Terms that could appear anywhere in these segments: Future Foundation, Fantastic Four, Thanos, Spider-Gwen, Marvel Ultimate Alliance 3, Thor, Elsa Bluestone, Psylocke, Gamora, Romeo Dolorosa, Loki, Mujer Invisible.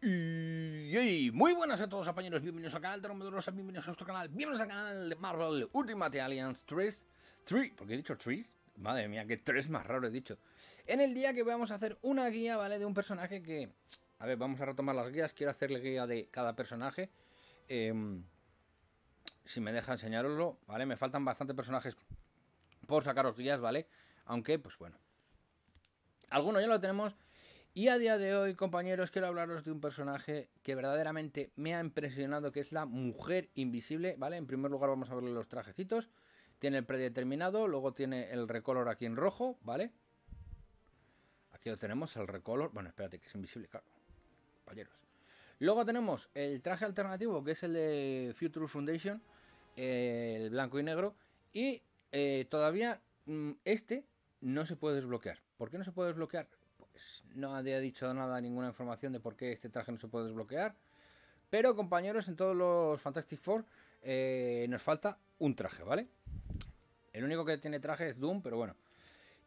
Y muy buenas a todos, compañeros. Bienvenidos al canal de Romeo Dolorosa, bienvenidos a nuestro canal, bienvenidos al canal de Marvel Ultimate Alliance 3, ¿por qué he dicho 3? Madre mía, que 3 más raro he dicho. En el día que vamos a hacer una guía, ¿vale? De un personaje que... A ver, vamos a retomar las guías, quiero hacerle guía de cada personaje. Si me deja enseñaroslo, ¿vale? Me faltan bastantes personajes por sacaros guías, ¿vale? Aunque, pues bueno, algunos ya lo tenemos. Y a día de hoy, compañeros, quiero hablaros de un personaje que verdaderamente me ha impresionado, que es la Mujer Invisible, ¿vale? En primer lugar vamos a verle los trajecitos. Tiene el predeterminado, luego tiene el recolor aquí en rojo, ¿vale? Aquí lo tenemos, el recolor. Bueno, espérate, que es invisible, claro, compañeros. Luego tenemos el traje alternativo, que es el de Future Foundation, el blanco y negro. Y todavía este no se puede desbloquear. ¿Por qué no se puede desbloquear? No había dicho nada, ninguna información de por qué este traje no se puede desbloquear. Pero, compañeros, en todos los Fantastic Four nos falta un traje, ¿vale? El único que tiene traje es Doom, pero bueno.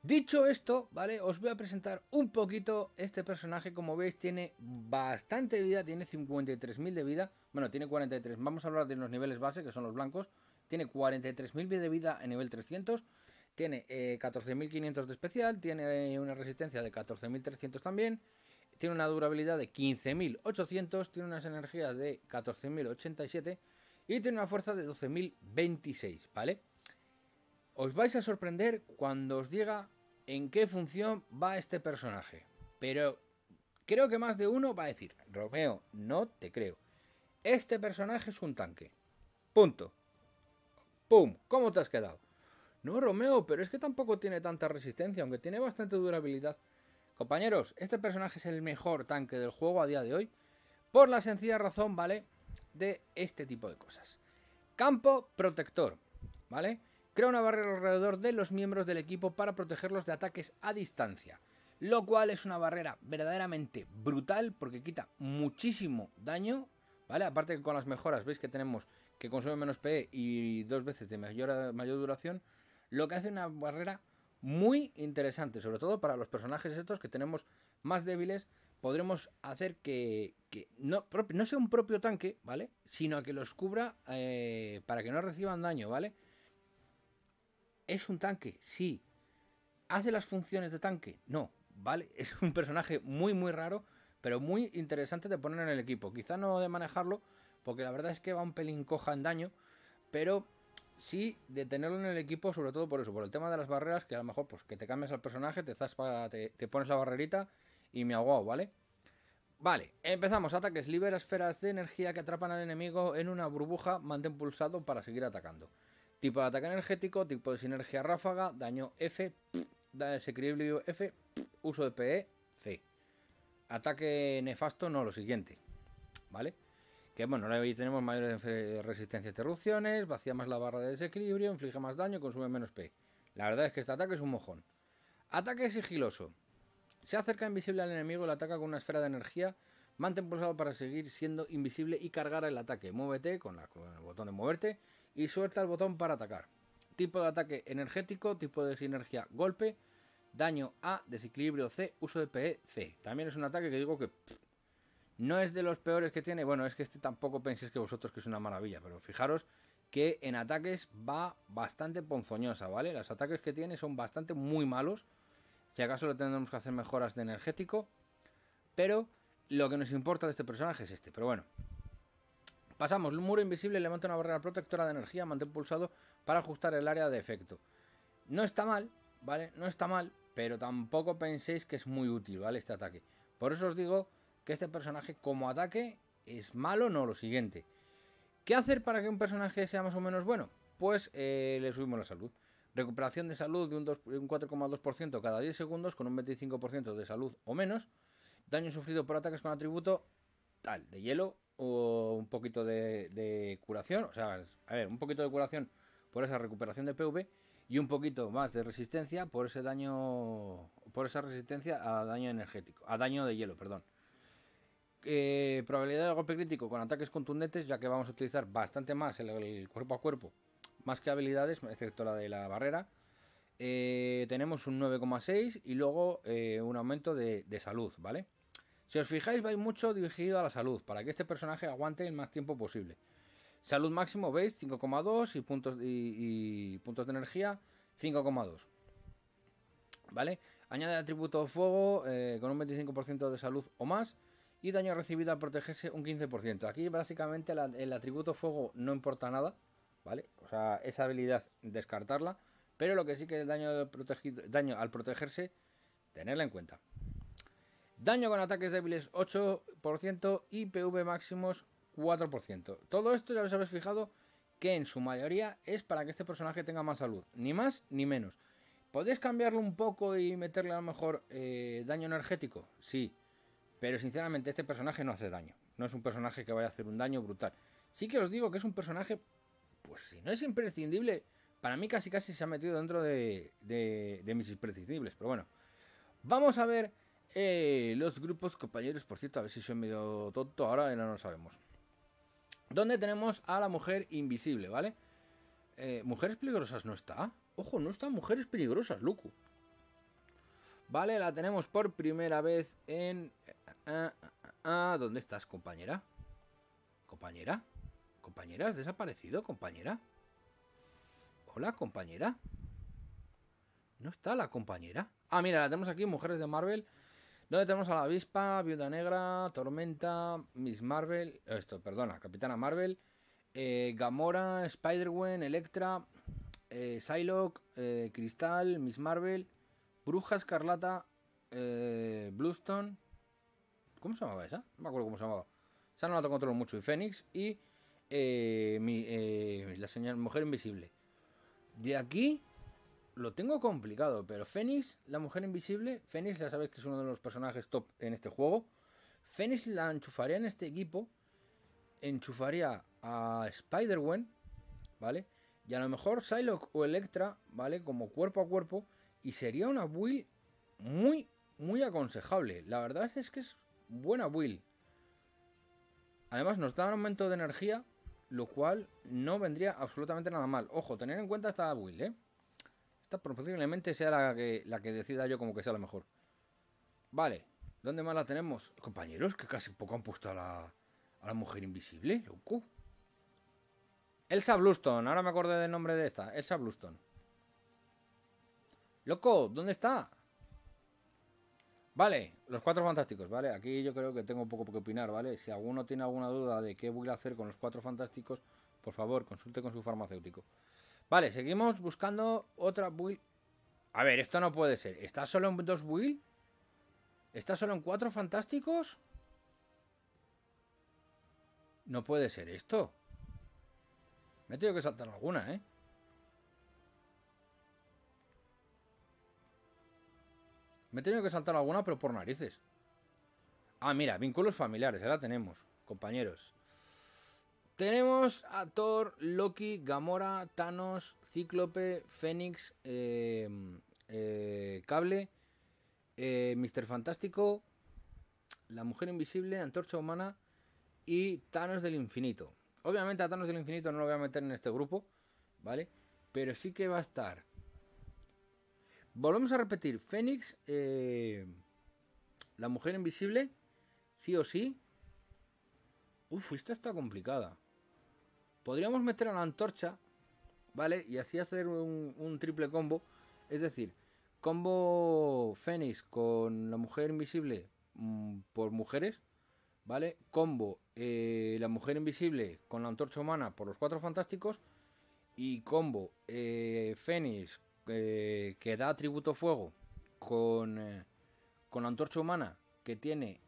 Dicho esto, ¿vale? Os voy a presentar un poquito este personaje. Como veis, tiene bastante vida, tiene 53.000 de vida. Bueno, tiene 43. Vamos a hablar de los niveles base, que son los blancos. Tiene 43.000 de vida en nivel 300. Tiene 14.500 de especial, tiene una resistencia de 14.300 también, tiene una durabilidad de 15.800, tiene unas energías de 14.087 y tiene una fuerza de 12.026, ¿vale? Os vais a sorprender cuando os diga en qué función va este personaje, pero creo que más de uno va a decir, Romeo, no te creo, este personaje es un tanque, punto, pum, ¿cómo te has quedado? No, Romeo, pero es que tampoco tiene tanta resistencia, aunque tiene bastante durabilidad. Compañeros, este personaje es el mejor tanque del juego a día de hoy, por la sencilla razón, ¿vale? De este tipo de cosas. Campo protector, ¿vale? Crea una barrera alrededor de los miembros del equipo para protegerlos de ataques a distancia, lo cual es una barrera verdaderamente brutal porque quita muchísimo daño, ¿vale? Aparte que con las mejoras, veis que tenemos que consume menos PE y 2 veces de mayor duración, lo que hace una barrera muy interesante, sobre todo para los personajes estos que tenemos más débiles, podremos hacer que no sea un propio tanque, ¿vale? Sino que los cubra para que no reciban daño, ¿vale? Es un tanque, sí. ¿Hace las funciones de tanque? No, ¿vale? Es un personaje muy, muy raro, pero muy interesante de poner en el equipo. Quizá no de manejarlo, porque la verdad es que va un pelín coja en daño, pero... sí, de tenerlo en el equipo, sobre todo por eso, por el tema de las barreras, que a lo mejor pues que te cambias al personaje, te pones la barrerita y me aguao, ¿vale? Vale, empezamos, ataques, libera esferas de energía que atrapan al enemigo en una burbuja, mantén pulsado para seguir atacando. Tipo de ataque energético, tipo de sinergia ráfaga, daño F, desequilibrio F, uso de PE, C. Ataque nefasto, no, lo siguiente, ¿vale? Que bueno, ahí tenemos mayores resistencia a interrupciones, vacía más la barra de desequilibrio, inflige más daño y consume menos P. La verdad es que este ataque es un mojón. Ataque sigiloso. Se acerca invisible al enemigo, le ataca con una esfera de energía, mantén pulsado para seguir siendo invisible y cargar el ataque. Muévete con el botón de moverte y suelta el botón para atacar. Tipo de ataque energético, tipo de sinergia golpe, daño A, desequilibrio C, uso de PE, C. También es un ataque que digo que... no es de los peores que tiene, bueno, es que este tampoco penséis que vosotros que es una maravilla, pero fijaros que en ataques va bastante ponzoñosa, ¿vale? Los ataques que tiene son bastante muy malos, si acaso le tendremos que hacer mejoras de energético, pero lo que nos importa de este personaje es este, pero bueno. Pasamos, muro invisible, levanta una barrera protectora de energía, mantén pulsado para ajustar el área de efecto. No está mal, ¿vale? No está mal, pero tampoco penséis que es muy útil, ¿vale? Este ataque. Por eso os digo... que este personaje como ataque es malo, no lo siguiente. ¿Qué hacer para que un personaje sea más o menos bueno? Pues le subimos la salud. Recuperación de salud de un 4,2% cada 10 segundos con un 25% de salud o menos. Daño sufrido por ataques con atributo tal, de hielo o un poquito de curación. O sea, a ver, un poquito de curación por esa recuperación de PV y un poquito más de resistencia por ese daño, por esa resistencia a daño energético, a daño de hielo, perdón. Probabilidad de golpe crítico con ataques contundentes, ya que vamos a utilizar bastante más el cuerpo a cuerpo, más que habilidades, excepto la de la barrera. Tenemos un 9,6 y luego un aumento de salud, ¿vale? Si os fijáis, va mucho dirigido a la salud, para que este personaje aguante el más tiempo posible. Salud máximo, veis, 5,2 y puntos de energía, 5,2. ¿Vale? Añade atributo fuego con un 25% de salud o más y daño recibido al protegerse un 15%. Aquí básicamente el atributo fuego no importa nada, ¿vale? O sea, esa habilidad descartarla, pero lo que sí que es el daño al protegerse, tenerla en cuenta. Daño con ataques débiles 8% y PV máximos 4%. Todo esto ya os habéis fijado que en su mayoría es para que este personaje tenga más salud, ni más ni menos. ¿Podéis cambiarlo un poco y meterle a lo mejor daño energético? Sí, pero sinceramente este personaje no hace daño. No es un personaje que vaya a hacer un daño brutal. Sí que os digo que es un personaje, pues si no es imprescindible, para mí casi casi se ha metido dentro de mis imprescindibles. Pero bueno, vamos a ver los grupos compañeros. Por cierto, a ver si soy medio tonto, ahora no lo sabemos. Donde tenemos a la mujer invisible, ¿vale? Mujeres peligrosas no está. Ojo, no están mujeres peligrosas, Luku. Vale, la tenemos por primera vez en... ¿Dónde estás, compañera? ¿Compañera? ¿Compañera? ¿Has desaparecido, compañera? Hola, compañera. ¿No está la compañera? Ah, mira, la tenemos aquí, Mujeres de Marvel. Donde tenemos a la avispa, Viuda Negra, Tormenta, Miss Marvel... Capitana Marvel, Gamora, Spider-Gwen, Electra... Psylocke, Cristal, Miss Marvel, Bruja Escarlata, Bluestone. ¿Cómo se llamaba esa? No me acuerdo cómo se llamaba. Esa no la controlo mucho. Y Fénix y la señora Mujer Invisible. De aquí lo tengo complicado, pero Fénix, la Mujer Invisible. Fénix, ya sabéis que es uno de los personajes top en este juego. Fénix la enchufaría en este equipo. Enchufaría a Spider-Gwen, ¿vale? Y a lo mejor Psylocke o Electra, ¿vale? Como cuerpo a cuerpo. Y sería una build muy, muy aconsejable. La verdad es que es buena build. Además nos da un aumento de energía, lo cual no vendría absolutamente nada mal. Ojo, tener en cuenta esta build, ¿eh? Esta posiblemente sea la que decida yo como que sea la mejor. Vale, ¿dónde más la tenemos? Compañeros, que casi poco han puesto a la mujer invisible, loco. Elsa Bluestone, ahora me acordé del nombre de esta, Elsa Bluestone. Loco, ¿dónde está? Vale, los cuatro fantásticos, ¿vale? Aquí yo creo que tengo un poco que opinar, ¿vale? Si alguno tiene alguna duda de qué voy a hacer con los cuatro fantásticos, por favor, consulte con su farmacéutico. Vale, seguimos buscando otra build. A ver, esto no puede ser. ¿Está solo en dos build? ¿Está solo en cuatro fantásticos? No puede ser esto. Me he tenido que saltar alguna, ¿eh? Me he tenido que saltar alguna, pero por narices. Ah, mira, vínculos familiares, ya la tenemos, compañeros. Tenemos a Thor, Loki, Gamora, Thanos, Cíclope, Fénix, Cable, Mr. Fantástico, la Mujer Invisible, Antorcha Humana y Thanos del Infinito. Obviamente a Thanos del Infinito no lo voy a meter en este grupo, ¿vale? Pero sí que va a estar. Volvemos a repetir, Fénix, la Mujer Invisible, sí o sí. Uf, esta está complicada. Podríamos meter a la Antorcha, ¿vale? Y así hacer un triple combo. Es decir, combo Fénix con la Mujer Invisible por mujeres, ¿vale? Combo la Mujer Invisible con la Antorcha Humana por los cuatro fantásticos. Y combo Fénix que da atributo fuego con la Antorcha Humana, que tiene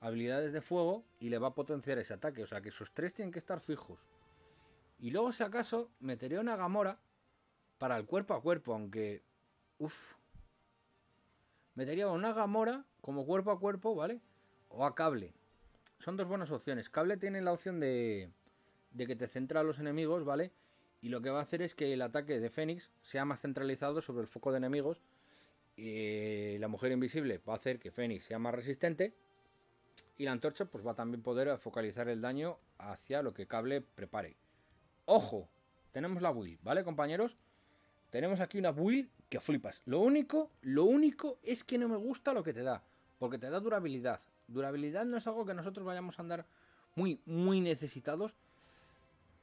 habilidades de fuego y le va a potenciar ese ataque. O sea que esos tres tienen que estar fijos. Y luego si acaso meteré una Gamora para el cuerpo a cuerpo. Aunque... uff, metería una Gamora como cuerpo a cuerpo, ¿vale? O a Cable. Son dos buenas opciones. Cable tiene la opción de que te centra a los enemigos, ¿vale? Y lo que va a hacer es que el ataque de Fénix sea más centralizado sobre el foco de enemigos. La Mujer Invisible va a hacer que Fénix sea más resistente. Y la Antorcha pues va a también poder focalizar el daño hacia lo que Cable prepare. ¡Ojo! Tenemos la build, ¿vale, compañeros? Tenemos aquí una build que flipas. Lo único es que no me gusta lo que te da. porque te da durabilidad. Durabilidad no es algo que nosotros vayamos a andar muy necesitados,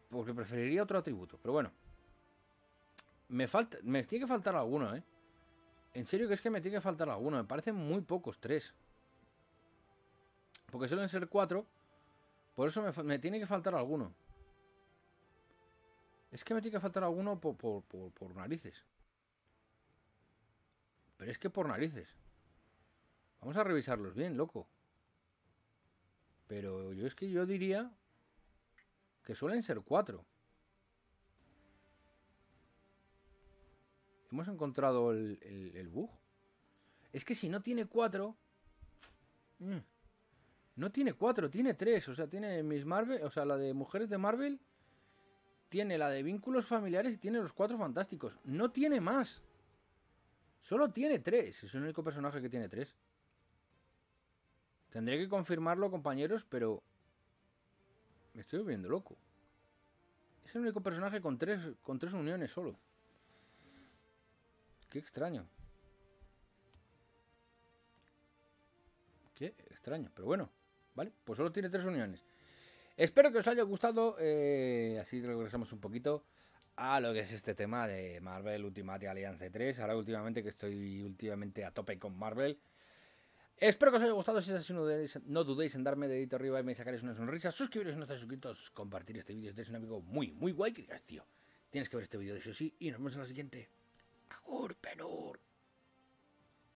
porque preferiría otro atributo, pero bueno. Me tiene que faltar alguno, ¿eh? En serio que es que me tiene que faltar alguno. Me parecen muy pocos, 3. Porque suelen ser 4. Por eso me tiene que faltar alguno. Es que me tiene que faltar alguno por narices. Pero es que por narices. Vamos a revisarlos bien, loco. Pero yo es que yo diría que suelen ser 4. ¿Hemos encontrado el bug? Es que si no tiene 4... No tiene 4, tiene 3. O sea, tiene Miss Marvel... O sea, la de Mujeres de Marvel... Tiene la de Vínculos Familiares y tiene los 4 Fantásticos. No tiene más. Solo tiene 3. Es el único personaje que tiene 3. Tendré que confirmarlo, compañeros, pero... Me estoy volviendo loco. Es el único personaje con 3 uniones solo. Qué extraño. Qué extraño, pero bueno. Vale, pues solo tiene 3 uniones. Espero que os haya gustado, así regresamos un poquito a lo que es este tema de Marvel Ultimate Alliance 3, ahora últimamente que estoy a tope con Marvel. Espero que os haya gustado, si es así no dudéis en darme dedito arriba y me sacaréis una sonrisa, suscribiros si no estáis suscritos, compartir este vídeo, si es un amigo muy guay que digas, tío, tienes que ver este vídeo de eso sí, y nos vemos en la siguiente. Agur, Penur.